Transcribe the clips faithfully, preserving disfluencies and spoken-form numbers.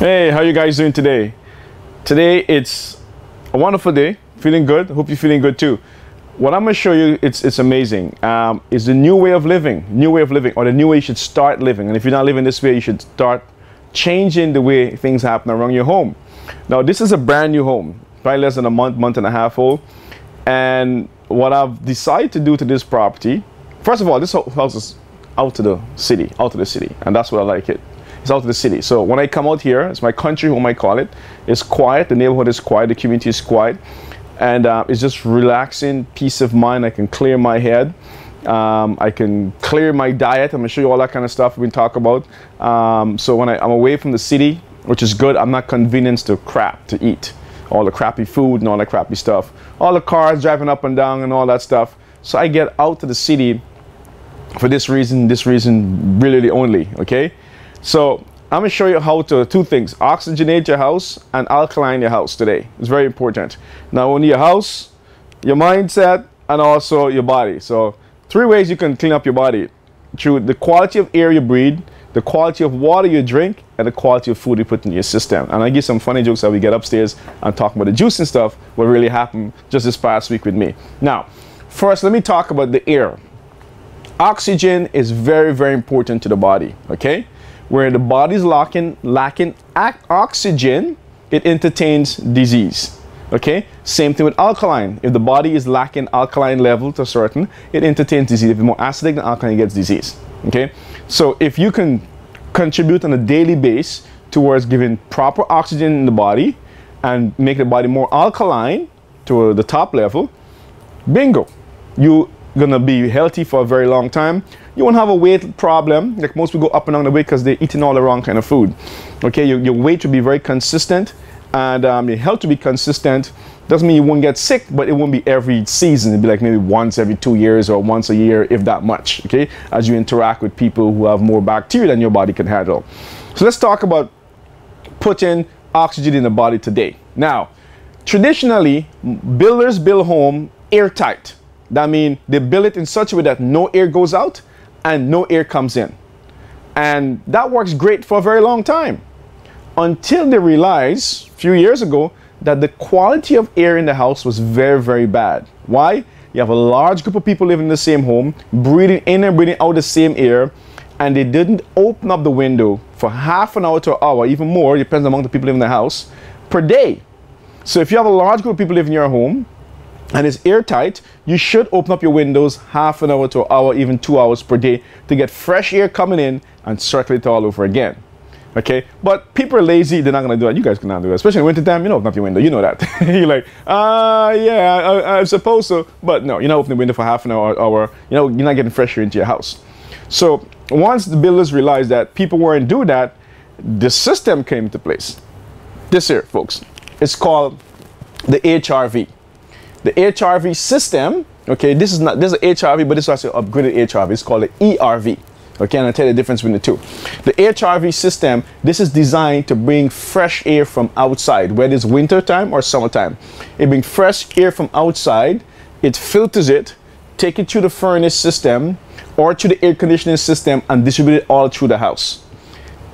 Hey, how you guys doing today? Today it's a wonderful day, feeling good. Hope you're feeling good too. What I'm gonna show you, it's it's amazing. Um, it's the new way of living, new way of living, or the new way you should start living. And if you're not living this way, you should start changing the way things happen around your home. Now, this is a brand new home, probably less than a month, month and a half old. And what I've decided to do to this property, first of all, this house is out to the city, out to the city, and that's what I like it. It's out of the city. So when I come out here, it's my country home, I call it. It's quiet. The neighborhood is quiet. The community is quiet. And uh, it's just relaxing, peace of mind. I can clear my head. Um, I can clear my diet. I'm going to show you all that kind of stuff we talk about. Um, so when I, I'm away from the city, which is good, I'm not convenienced to crap to eat. All the crappy food and all the crappy stuff. All the cars driving up and down and all that stuff. So I get out to the city for this reason, this reason, really only, okay? So I'm going to show you how to two things, oxygenate your house and alkaline your house today. It's very important. Not only your house, your mindset, and also your body. So three ways you can clean up your body: through the quality of air you breathe, the quality of water you drink, and the quality of food you put in your system. And I give some funny jokes that we get upstairs and talk about the juice and stuff, what really happened just this past week with me. Now, first, let me talk about the air. Oxygen is very, very important to the body, okay? Where the body's lacking, lacking oxygen, it entertains disease, okay? Same thing with alkaline. If the body is lacking alkaline level to a certain, it entertains disease. If it's more acidic than alkaline, it gets disease, okay? So if you can contribute on a daily basis towards giving proper oxygen in the body and make the body more alkaline to the top level, bingo, you're gonna be healthy for a very long time. You won't have a weight problem. Like most people go up and down the weight because they're eating all the wrong kind of food. Okay, your, your weight will be very consistent, and um, your health will be consistent. Doesn't mean you won't get sick, but it won't be every season. It'll be like maybe once every two years or once a year, if that much, okay? As you interact with people who have more bacteria than your body can handle. So let's talk about putting oxygen in the body today. Now, traditionally, builders build home airtight. That means they build it in such a way that no air goes out and no air comes in, and that works great for a very long time, until they realized a few years ago that the quality of air in the house was very, very bad. Why? You have a large group of people living in the same home, breathing in and breathing out the same air, and they didn't open up the window for half an hour to an hour, even more, depends among the people living in the house, per day. So if you have a large group of people living in your home and it's airtight, you should open up your windows half an hour to an hour, even two hours per day, to get fresh air coming in and circulate all over again, okay? But people are lazy, they're not gonna do that. You guys cannot do that, especially in wintertime. You don't open up your window, you know that. You're like, ah, uh, yeah, I, I'm supposed to, but no, you're not opening the window for half an hour, hour. You know, you're not getting fresh air into your house. So once the builders realized that people weren't doing that, the system came into place. This here, folks, it's called the H R V. The H R V system, okay, this is not, this is an H R V, but this is also an upgraded H R V. It's called an E R V, okay, and I'll tell you the difference between the two. The H R V system, this is designed to bring fresh air from outside, whether it's wintertime or summertime. It brings fresh air from outside, it filters it, take it through the furnace system or to the air conditioning system and distribute it all through the house.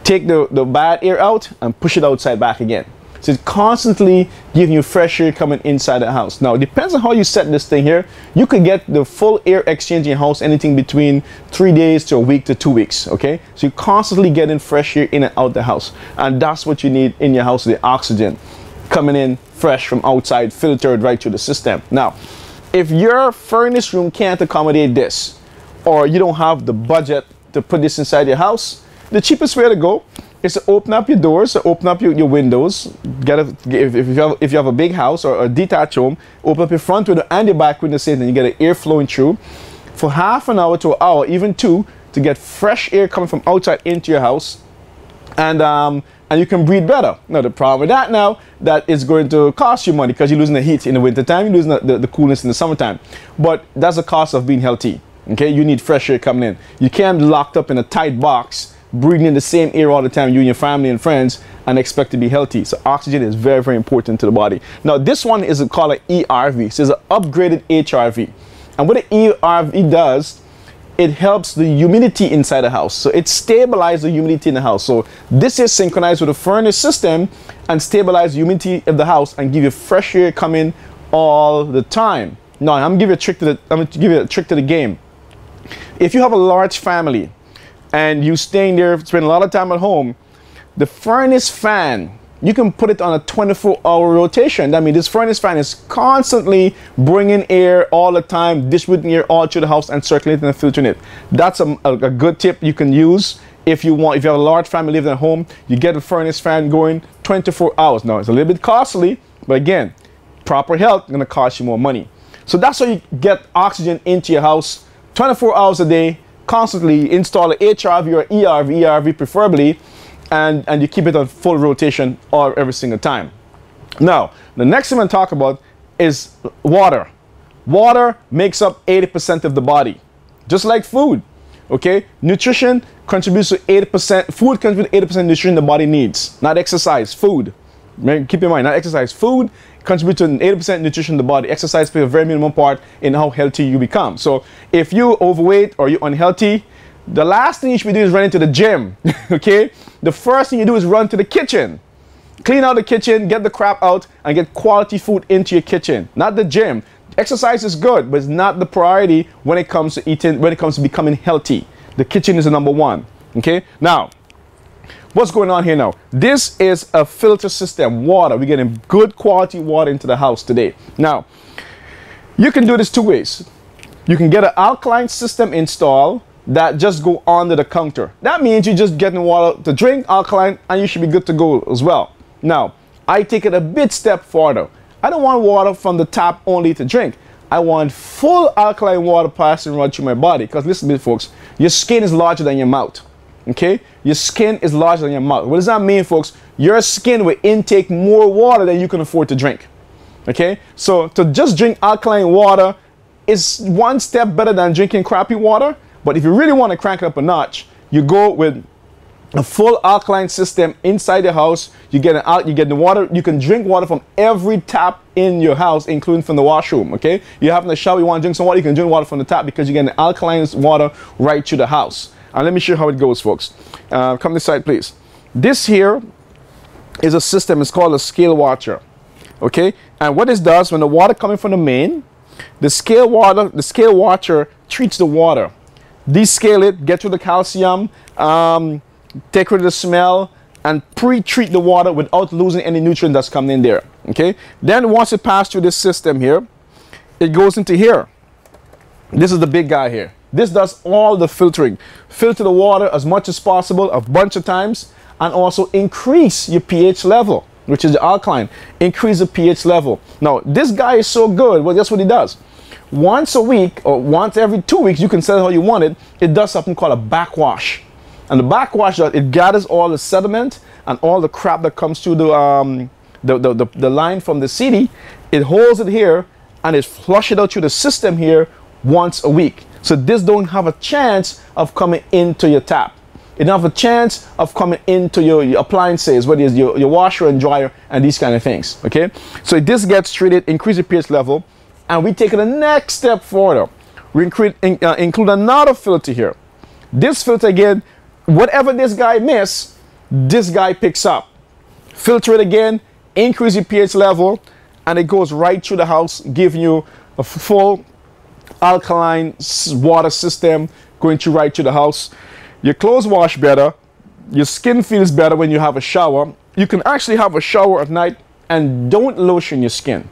Take the, the bad air out and push it outside back again. So it's constantly giving you fresh air coming inside the house. Now, it depends on how you set this thing here. You could get the full air exchange in your house anything between three days to a week to two weeks, okay? So you're constantly getting fresh air in and out the house. And that's what you need in your house, the oxygen coming in fresh from outside, filtered right through the system. Now, if your furnace room can't accommodate this, or you don't have the budget to put this inside your house, the cheapest way to go is to open up your doors, open up your, your windows. Get a, if, if, you have, if you have a big house or a detached home, open up your front window and your back window, and you get an air flowing through for half an hour to an hour, even two, to get fresh air coming from outside into your house, and um, and you can breathe better. Now the problem with that now, that is going to cost you money because you're losing the heat in the wintertime, you're losing the, the, the coolness in the summertime, but that's the cost of being healthy, okay? You need fresh air coming in. You can't be locked up in a tight box breathing in the same air all the time, you and your family and friends, and expect to be healthy. So oxygen is very, very important to the body. Now this one is called an E R V. So it's an upgraded H R V. And what an E R V does, it helps the humidity inside the house. So it stabilizes the humidity in the house. So this is synchronized with the furnace system and stabilize the humidity of the house and give you fresh air coming all the time. Now I'm gonna give you a trick to the I'm gonna give you a trick to the game. If you have a large family and you staying there, spend a lot of time at home, the furnace fan, you can put it on a twenty-four hour rotation. That means this furnace fan is constantly bringing air all the time, distributing air all through the house and circulating and filtering it. That's a, a, a good tip you can use if you want. If you have a large family living at home, you get a furnace fan going twenty-four hours. Now it's a little bit costly, but again, proper health is going to cost you more money. So that's how you get oxygen into your house twenty-four hours a day, constantly. Install an H R V or E R V, E R V preferably, and and you keep it on full rotation or every single time. Now the next thing I'm going to talk about is water. Water makes up eighty percent of the body, just like food. Okay, nutrition contributes to eighty percent. Food contributes to eighty percent nutrition the body needs, not exercise. Food, keep in mind, not exercise. Food contributes to eighty percent nutrition the body. Exercise plays a very minimal part in how healthy you become. So if you're overweight or you're unhealthy, the last thing you should be doing is running to the gym, okay? The first thing you do is run to the kitchen. Clean out the kitchen, get the crap out, and get quality food into your kitchen, not the gym. Exercise is good, but it's not the priority when it comes to eating, when it comes to becoming healthy. The kitchen is the number one, okay? Now, what's going on here now? This is a filter system, water. We're getting good quality water into the house today. Now, you can do this two ways. You can get an alkaline system installed that just go under the counter. That means you're just getting water to drink, alkaline, and you should be good to go as well. Now, I take it a bit step further. I don't want water from the tap only to drink. I want full alkaline water passing right through my body. Because listen to me, folks, your skin is larger than your mouth, okay? Your skin is larger than your mouth. What does that mean, folks? Your skin will intake more water than you can afford to drink, okay? So to just drink alkaline water is one step better than drinking crappy water. But if you really want to crank it up a notch, you go with a full alkaline system inside the house. You get an out, you get the water. You can drink water from every tap in your house, including from the washroom. Okay, you have in the shower, you want to drink some water, you can drink water from the tap because you get an alkaline water right to the house. And let me show you how it goes, folks. Uh, come this side, please. This here is a system. It's called a scale washer. Okay, and what this does, when the water coming from the main, the scale water, the scale washer treats the water. Descale it, get rid of the calcium, um, take rid of the smell, and pre-treat the water without losing any nutrient that's coming in there, okay? Then once it passes through this system here, it goes into here. This is the big guy here. This does all the filtering. Filter the water as much as possible a bunch of times, and also increase your pH level, which is the alkaline. Increase the pH level. Now, this guy is so good, well, that's what he does. Once a week or once every two weeks, you can set it how you want it. It does something called a backwash, and the backwash, it gathers all the sediment and all the crap that comes through the um, the, the, the the line from the city. It holds it here and it flushes it out through the system here once a week. So this don't have a chance of coming into your tap. It don't have a chance of coming into your, your appliances, whether it's your, your washer and dryer and these kind of things. Okay, so this gets treated, increase the pH level. And we take it the next step further. We include, uh, include another filter here. This filter again, whatever this guy miss, this guy picks up. Filter it again, increase your pH level, and it goes right through the house, giving you a full alkaline water system going through right through the house. Your clothes wash better, your skin feels better when you have a shower. You can actually have a shower at night and don't lotion your skin,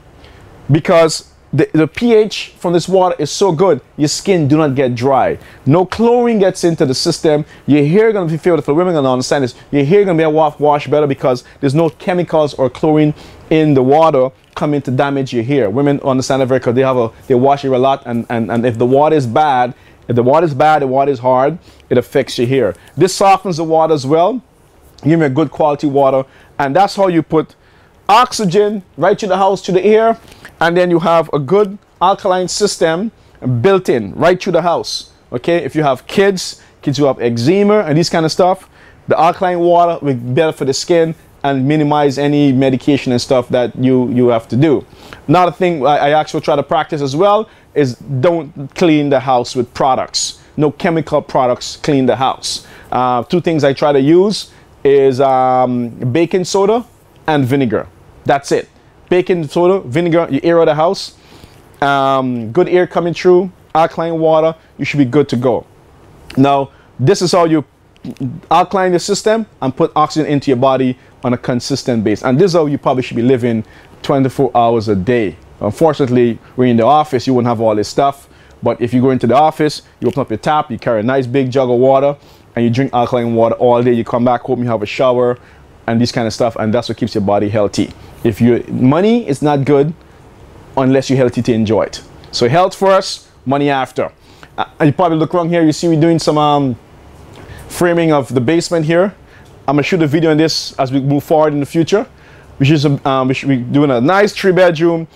because The, the pH from this water is so good, your skin do not get dry. No chlorine gets into the system. Your hair going to be filled. For women, I understand this. Your hair going to be able to wash better because there's no chemicals or chlorine in the water coming to damage your hair. Women understand that very because they have a they wash it a lot, and, and and if the water is bad, if the water is bad, the water is hard, it affects your hair. This softens the water as well, give me a good quality water, and that's how you put oxygen right to the house, to the air. And then you have a good alkaline system built in right through the house. Okay, if you have kids, kids who have eczema and these kind of stuff, the alkaline water will be better for the skin and minimize any medication and stuff that you, you have to do. Another thing I, I actually try to practice as well is don't clean the house with products. no chemical products, clean the house. Uh, two things I try to use is um, baking soda and vinegar. That's it. Baking soda, vinegar, you air out the house, um, good air coming through, alkaline water, you should be good to go. Now, this is how you alkaline the system and put oxygen into your body on a consistent basis. And this is how you probably should be living twenty-four hours a day. Unfortunately, when you're in the office, you won't have all this stuff. But if you go into the office, you open up your tap, you carry a nice big jug of water, and you drink alkaline water all day. You come back home, you have a shower, and this kind of stuff. And that's what keeps your body healthy. If your money is not good, unless you're healthy to enjoy it. So health first, money after. Uh, you probably look around here, you see we're doing some um, framing of the basement here. I'm gonna shoot a video on this as we move forward in the future. We should, um, we should be doing a nice three bedroom,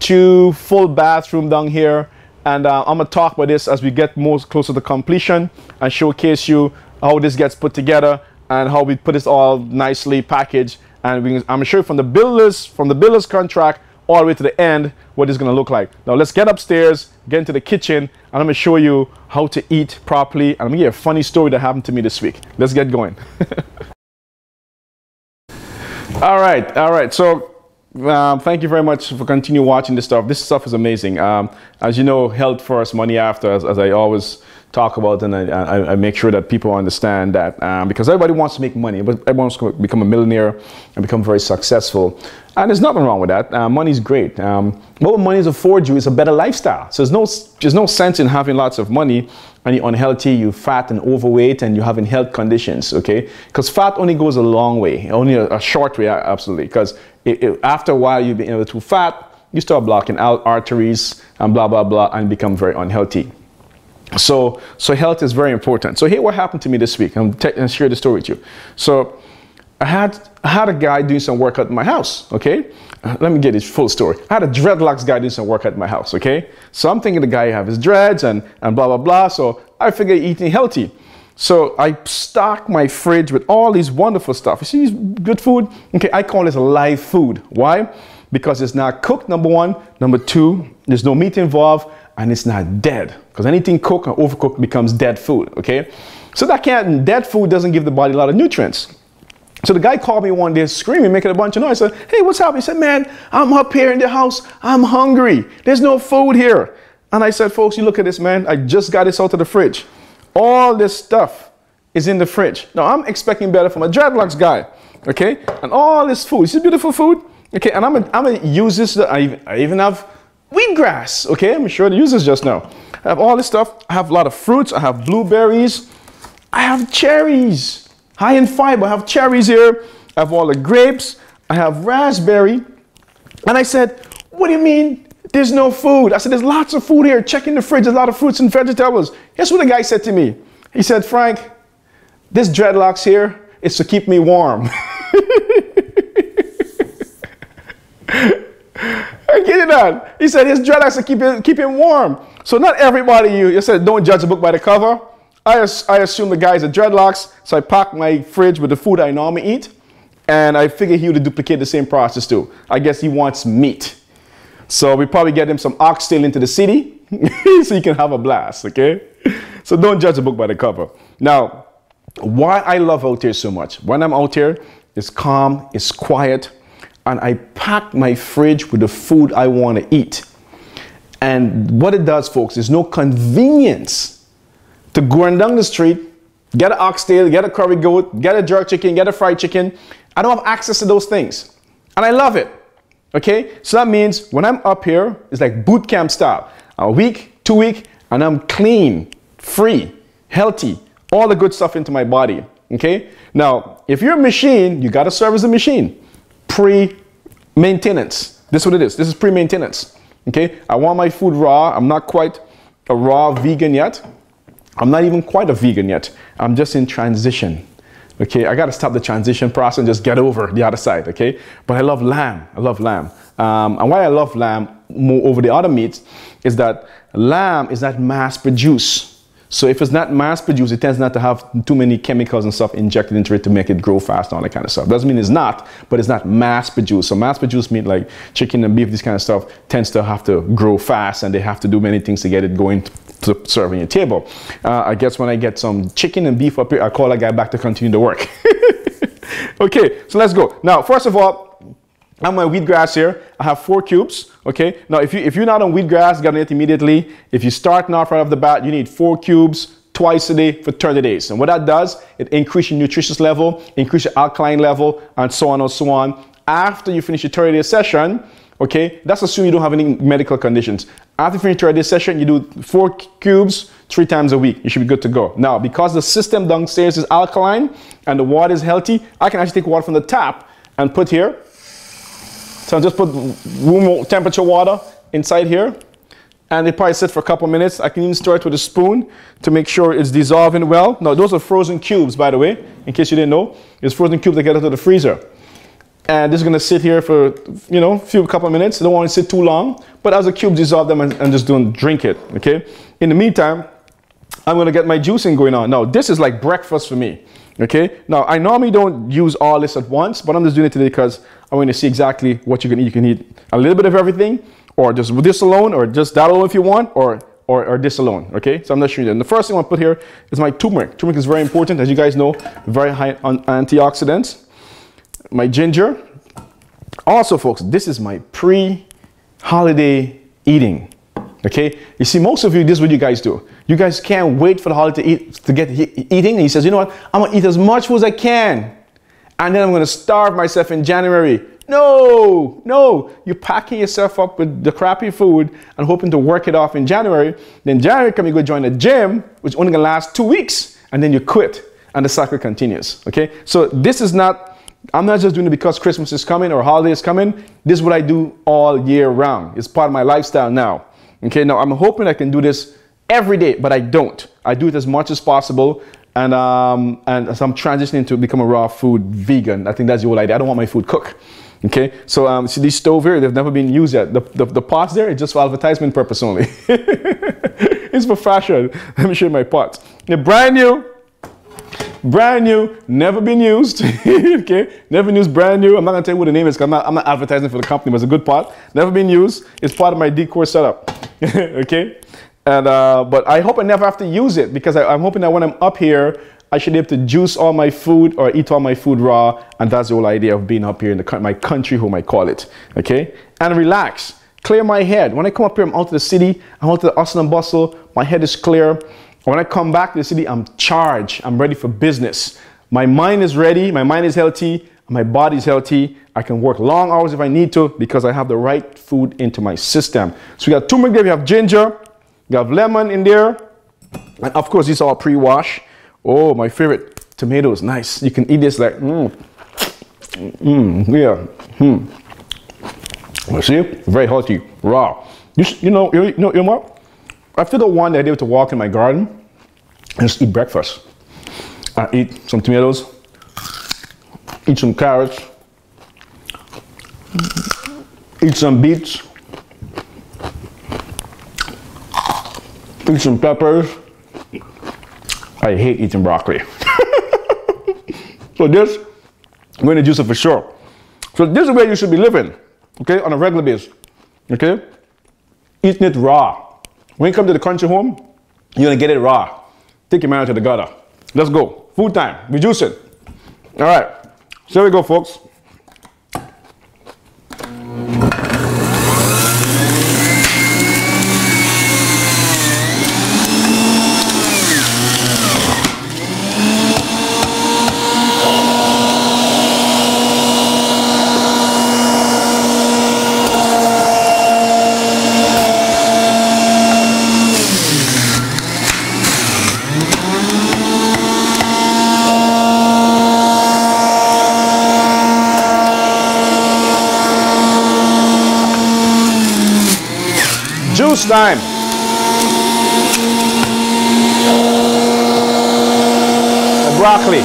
two full bathroom down here. And uh, I'm gonna talk about this as we get more closer to completion and showcase you how this gets put together and how we put this all nicely packaged. And we can, I'm gonna show you from the builders, from the builder's contract all the way to the end, what it's gonna look like. Now let's get upstairs, get into the kitchen, and I'm gonna show you how to eat properly. And I'm gonna give you a funny story that happened to me this week. Let's get going. all right, all right. So. Um, thank you very much for continuing watching this stuff. This stuff is amazing. Um, as you know, health first, money after, as, as I always talk about, and I, I, I make sure that people understand that um, because everybody wants to make money, but everyone wants to become a millionaire and become very successful. And there's nothing wrong with that. Uh, money's great. Um, but what money affords you is a better lifestyle. So there's no, there's no sense in having lots of money and you're unhealthy, you're fat and overweight, and you're having health conditions, okay? Because fat only goes a long way, only a, a short way, absolutely. Because It, it, after a while, you become too fat, you start blocking out arteries and blah, blah, blah, and become very unhealthy. So, so health is very important. So here, what happened to me this week, I'm gonna share the story with you. So I had, I had a guy doing some work at my house, okay? Uh, let me get his full story. I had a dreadlocks guy doing some work at my house, okay? So I'm thinking the guy have his dreads and, and blah, blah, blah. So I figured eating healthy. So I stock my fridge with all these wonderful stuff. You see these good food? Okay, I call this live food. Why? Because it's not cooked, number one. Number two, there's no meat involved, and it's not dead. Because anything cooked or overcooked becomes dead food, okay? So that can't, dead food doesn't give the body a lot of nutrients. So the guy called me one day screaming, making a bunch of noise. I said, hey, what's happening? He said, man, I'm up here in the house. I'm hungry. There's no food here. And I said, folks, you look at this, man. I just got this out of the fridge. All this stuff is in the fridge. Now, I'm expecting better from a dreadlocks guy, okay? And all this food, this is beautiful food, okay? And I'm gonna, I'm gonna use this, I even, I even have wheatgrass, okay? I'm sure to use this just now. I have all this stuff, I have a lot of fruits, I have blueberries, I have cherries, high in fiber, I have cherries here, I have all the grapes, I have raspberry. And I said, what do you mean? There's no food. I said, there's lots of food here. Check in the fridge. There's a lot of fruits and vegetables. Guess what the guy said to me? He said, Frank, this dreadlocks here is to keep me warm. I get it on. He said, his dreadlocks are keep, keep him warm. So not everybody, you, you said, don't judge a book by the cover. I, I assume the guy's a dreadlocks. So I packed my fridge with the food I normally eat. And I figured he would duplicate the same process too. I guess he wants meat. So we probably get him some oxtail into the city so you can have a blast, okay? So don't judge a book by the cover. Now, why I love out here so much, when I'm out here, it's calm, it's quiet, and I pack my fridge with the food I want to eat. And what it does, folks, is no convenience to going down the street, get an oxtail, get a curry goat, get a jerk chicken, get a fried chicken. I don't have access to those things, and I love it. Okay, so that means when I'm up here, it's like boot camp style. A week, two week, and I'm clean, free, healthy, all the good stuff into my body. Okay, now if you're a machine, you gotta service the machine. Pre-maintenance. This is what it is. This is pre-maintenance. Okay, I want my food raw. I'm not quite a raw vegan yet. I'm not even quite a vegan yet. I'm just in transition. Okay, I gotta stop the transition process and just get over the other side, okay? But I love lamb, I love lamb. Um, and why I love lamb more over the other meats is that lamb is not mass produced. So if it's not mass produced, it tends not to have too many chemicals and stuff injected into it to make it grow fast and all that kind of stuff. Doesn't mean it's not, but it's not mass produced. So mass produced meat like chicken and beef, this kind of stuff tends to have to grow fast, and they have to do many things to get it going to serve on your table. Uh, I guess when I get some chicken and beef up here, I'll call a guy back to continue the work. Okay, so let's go. Now, first of all, I'm on wheatgrass here. I have four cubes, okay? Now, if, you, if you're not on wheatgrass, get on it immediately. If you start now right off the bat, you need four cubes twice a day for thirty days. And what that does, it increases your nutritious level, increase your alkaline level, and so on and so on. After you finish your thirty-day session, okay, that's assuming you don't have any medical conditions. After you finish your thirty-day session, you do four cubes three times a week. You should be good to go. Now, because the system downstairs is alkaline and the water is healthy, I can actually take water from the tap and put here. So I just put room temperature water inside here, and it probably sits for a couple minutes. I can even stir it with a spoon to make sure it's dissolving well. Now, those are frozen cubes, by the way, in case you didn't know. It's frozen cubes that get out of the freezer. And this is gonna sit here for, you know, a few couple minutes. You don't want to sit too long, but as the cubes dissolve them, and, and just don't drink it, okay? In the meantime, I'm gonna get my juicing going on. Now, this is like breakfast for me. Okay, now I normally don't use all this at once, but I'm just doing it today because I want to see exactly what you can eat. You can eat a little bit of everything, or just this alone, or just that alone if you want, or, or, or this alone, okay? So I'm not sure. And the first thing I put here is my turmeric. Turmeric is very important, as you guys know, very high on antioxidants. My ginger. Also, folks, this is my pre-holiday eating, okay? You see, most of you, this is what you guys do. You guys can't wait for the holiday to, eat, to get eating. And he says, you know what, I'm going to eat as much food as I can, and then I'm going to starve myself in January. No, no. You're packing yourself up with the crappy food and hoping to work it off in January. Then January comes, you go join a gym, which is only going to last two weeks, and then you quit, and the cycle continues. Okay? So this is not, I'm not just doing it because Christmas is coming or holiday is coming. This is what I do all year round. It's part of my lifestyle now. Okay? Now, I'm hoping I can do this every day, but I don't. I do it as much as possible, and um, and as I'm transitioning to become a raw food vegan, I think that's the whole idea. I don't want my food cooked, okay? So um, see, these stove here, they've never been used yet. The, the, the pots there, it's just for advertisement purpose only. It's for fashion. Let me show you my pots. They're brand new, brand new, never been used, okay? Never been used, brand new. I'm not gonna tell you what the name is, because I'm not, I'm not advertising for the company, but it's a good pot. Never been used. It's part of my decor setup, okay? And, uh, but I hope I never have to use it, because I, I'm hoping that when I'm up here, I should be able to juice all my food or eat all my food raw. And that's the whole idea of being up here in the, my country home, I call it. Okay? And relax. Clear my head. When I come up here, I'm out to the city. I'm out to the hustle and bustle. My head is clear. When I come back to the city, I'm charged. I'm ready for business. My mind is ready. My mind is healthy. My body's healthy. I can work long hours if I need to, because I have the right food into my system. So we got turmeric there. We have ginger. You have lemon in there, and of course these are all pre-wash. Oh, my favorite, tomatoes, nice. You can eat this like, mmm, mmm, yeah, hmm. See, very healthy, raw. You, you know, you know, you know what? After the one, I did to walk in my garden and just eat breakfast. I eat some tomatoes, eat some carrots, eat some beets, eat some peppers. I hate eating broccoli. So this, I'm going to juice it for sure. So this is where you should be living, okay, on a regular basis, okay? Eating it raw. When you come to the country home, you're going to get it raw. Take your man out to the gutter. Let's go. Food time. We juice it. All right. So here we go, folks. Time. The broccoli.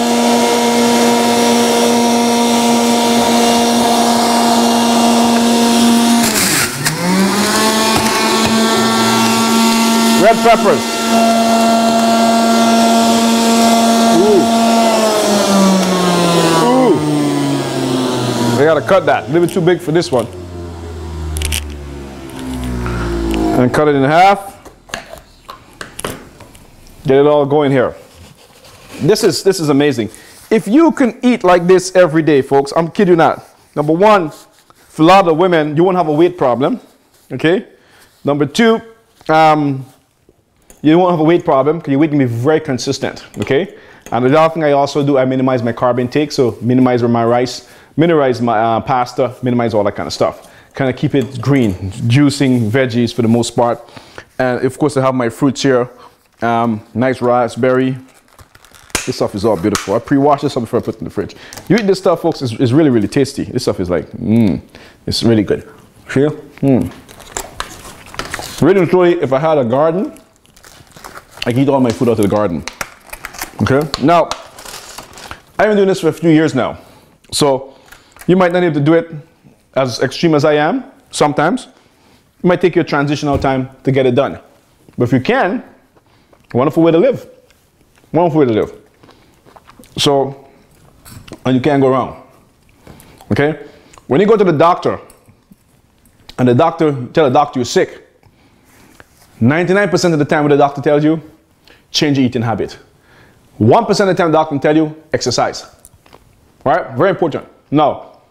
Red peppers. gotta cut that, a little too big for this one. And cut it in half. Get it all going here. This is, this is amazing. If you can eat like this every day, folks, I'm kidding you not. Number one, for a lot of women, you won't have a weight problem, okay? Number two, um, you won't have a weight problem because your weight can be very consistent, okay? And the other thing I also do, I minimize my carb intake, so minimize my rice, minimize my uh, pasta, minimize all that kind of stuff. Kind of keep it green, juicing veggies for the most part. And of course I have my fruits here, um, nice raspberry. This stuff is all beautiful. I pre-wash this stuff before I put it in the fridge. You eat this stuff, folks, it's, it's really, really tasty. This stuff is like, mmm, it's really good. See? Mmm. Really, truly, if I had a garden, I could eat all my food out of the garden. Okay? Now, I've been doing this for a few years now. So, you might not be able to do it as extreme as I am, sometimes. It might take you a transitional time to get it done. But if you can, wonderful way to live. Wonderful way to live. So, and you can't go wrong, okay? When you go to the doctor, and the doctor, tell the doctor you're sick, ninety-nine percent of the time what the doctor tells you, change your eating habit. one percent of the time the doctor tells you, exercise. All right, very important. Now,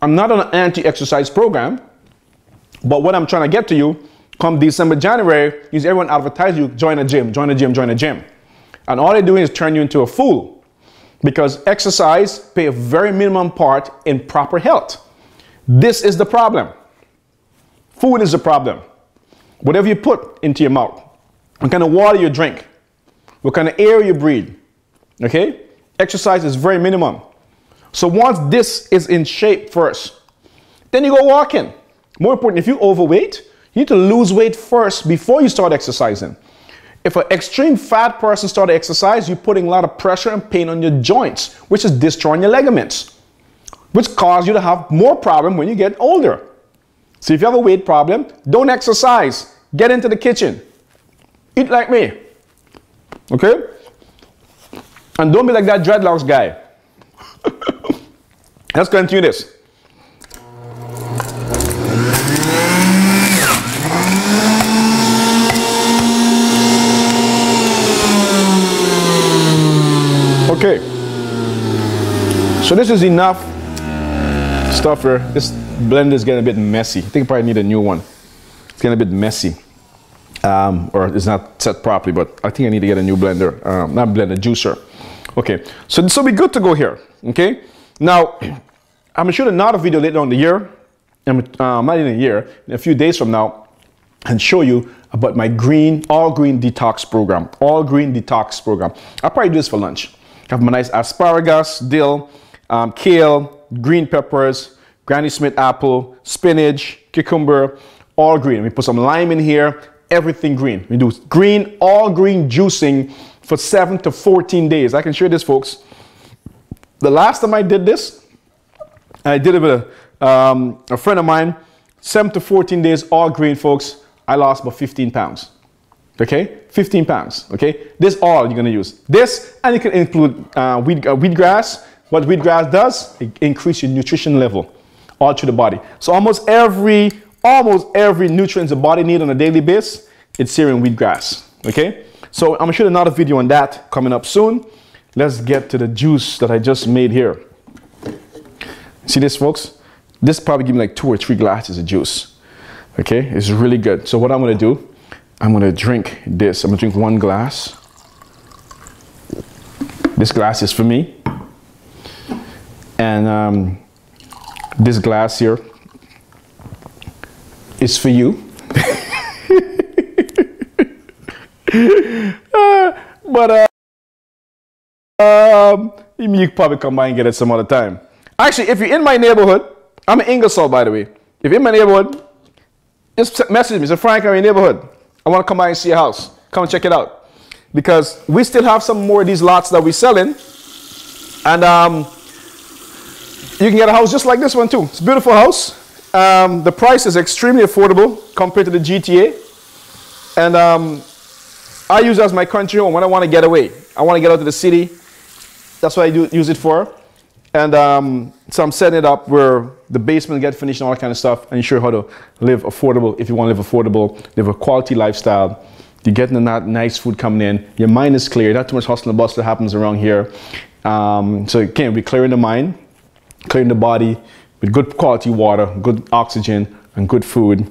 I'm not on an anti-exercise program, but what I'm trying to get to you, come December, January, is everyone advertise you, join a gym, join a gym, join a gym. And all they're doing is turn you into a fool. Because exercise plays a very minimum part in proper health. This is the problem. Food is the problem. Whatever you put into your mouth, what kind of water you drink, what kind of air you breathe, okay? Exercise is very minimum. So once this is in shape first, then you go walking. More important, if you're overweight, you need to lose weight first before you start exercising. If an extreme fat person starts to exercise, you're putting a lot of pressure and pain on your joints, which is destroying your ligaments, which causes you to have more problem when you get older. So if you have a weight problem, don't exercise. Get into the kitchen. Eat like me. Okay? And don't be like that dreadlocks guy. Let's continue this. Okay, so this is enough stuff here. This blender is getting a bit messy. I think I probably need a new one. It's getting a bit messy, um, or it's not set properly, but I think I need to get a new blender, um, not blender, juicer. Okay, so this will be good to go here, okay? Now, I'm gonna shoot another video later on in the year, I'm, uh, not in a year, in a few days from now, and show you about my green, all green detox program, all green detox program. I'll probably do this for lunch. Have my nice asparagus, dill, um, kale, green peppers, Granny Smith apple, spinach, cucumber, all green. We put some lime in here, everything green. We do green, all green juicing for seven to fourteen days. I can share this, folks. The last time I did this, I did it with a, um, a friend of mine, seven to fourteen days, all green, folks. I lost about fifteen pounds. Okay, fifteen pounds, okay? This all you're gonna use. This, and you can include uh, wheat, uh, wheatgrass. What wheatgrass does, it increases your nutrition level all through the body. So almost every, almost every nutrient the body needs on a daily basis, it's here in wheatgrass, okay? So I'm gonna shoot another video on that coming up soon. Let's get to the juice that I just made here. See this, folks? This probably give me like two or three glasses of juice, okay? It's really good. So what I'm gonna do, I'm gonna drink this. I'm gonna drink one glass. This glass is for me. And um, this glass here is for you. uh, but uh, um, you probably come by and get it some other time. Actually, if you're in my neighborhood, I'm in Ingersoll, by the way. If you're in my neighborhood, just message me. Say, Frank, I'm in your neighborhood. I want to come by and see your house. Come and check it out. Because we still have some more of these lots that we're selling. And um, you can get a house just like this one too. It's a beautiful house. Um, the price is extremely affordable compared to the G T A. And um, I use it as my country home when I want to get away. I want to get out to the city. That's what I do, use it for. And um, So I'm setting it up where the basement get finished and all that kind of stuff, and you show how to live affordable. If you want to live affordable, live a quality lifestyle, you're getting that nice food coming in, your mind is clear, not too much hustle and bustle that happens around here. Um, so again, we're clearing the mind, clearing the body with good quality water, good oxygen, and good food.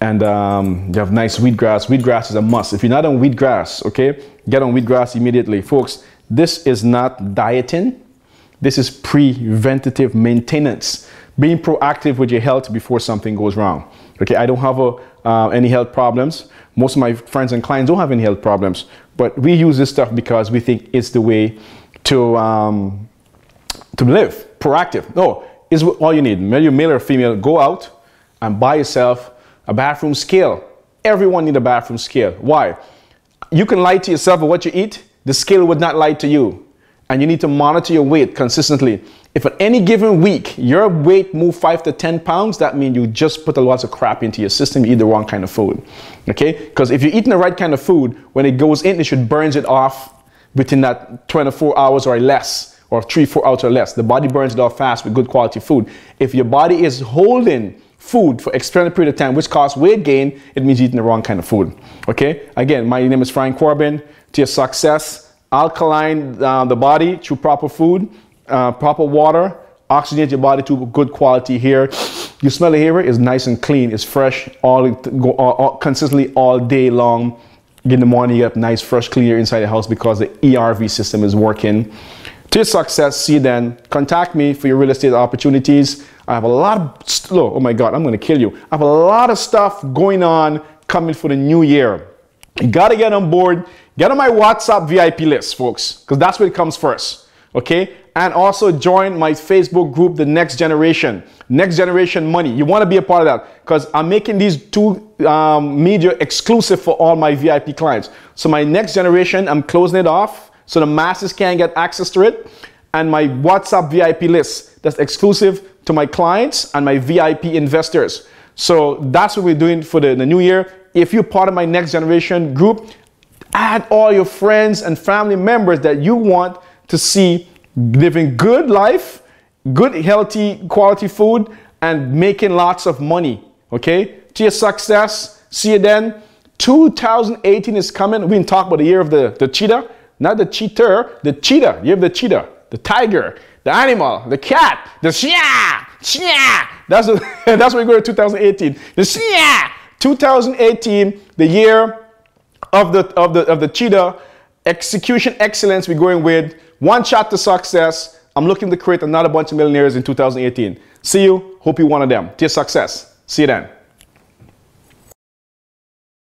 And um, you have nice wheatgrass. Wheatgrass is a must. If you're not on wheatgrass, okay, get on wheatgrass immediately. Folks, this is not dieting. This is preventative maintenance. Being proactive with your health before something goes wrong. Okay, I don't have a, uh, any health problems. Most of my friends and clients don't have any health problems, but we use this stuff because we think it's the way to, um, to live. Proactive. No, it's all you need. Whether you're male or female, go out and buy yourself a bathroom scale. Everyone needs a bathroom scale. Why? You can lie to yourself about what you eat. The scale would not lie to you. And you need to monitor your weight consistently. If at any given week, your weight moved five to ten pounds, that means you just put a lot of crap into your system, you eat the wrong kind of food, okay? Because if you're eating the right kind of food, when it goes in, it should burns it off within that twenty-four hours or less, or three, four hours or less. The body burns it off fast with good quality food. If your body is holding food for extended period of time, which causes weight gain, it means you're eating the wrong kind of food, okay? Again, my name is Frank Corbin. To your success, alkaline uh, the body through proper food, Uh, proper water, oxygenate your body to good quality hair. You smell the hair, it's nice and clean, it's fresh, all, all, all consistently all day long. In the morning, you have nice, fresh, clean air inside the house because the E R V system is working. To your success, see then, contact me for your real estate opportunities. I have a lot of, oh my God, I'm gonna kill you. I have a lot of stuff going on coming for the new year. You gotta get on board, get on my WhatsApp V I P list, folks, because that's where it comes first, okay? And also join my Facebook group, The Next Generation, Next Generation Money. You want to be a part of that because I'm making these two um, media exclusive for all my V I P clients. So my Next Generation, I'm closing it off so the masses can't get access to it. And my WhatsApp V I P list, that's exclusive to my clients and my V I P investors. So that's what we're doing for the, the new year. If you're part of my Next Generation group, add all your friends and family members that you want to see living good life, good healthy quality food, and making lots of money, okay? To your success, see you then. two thousand eighteen is coming. We can talk about the year of the, the cheetah, not the cheater, the cheetah, you have the cheetah, the tiger, the animal, the cat, the shia, shia. That's what, that's what we go to two thousand eighteen, the shia. two thousand eighteen, the year of the, of the, of the cheetah, execution excellence we're going with. One shot to success. I'm looking to create another bunch of millionaires in two thousand eighteen. See you. Hope you're one of them. To your success. See you then.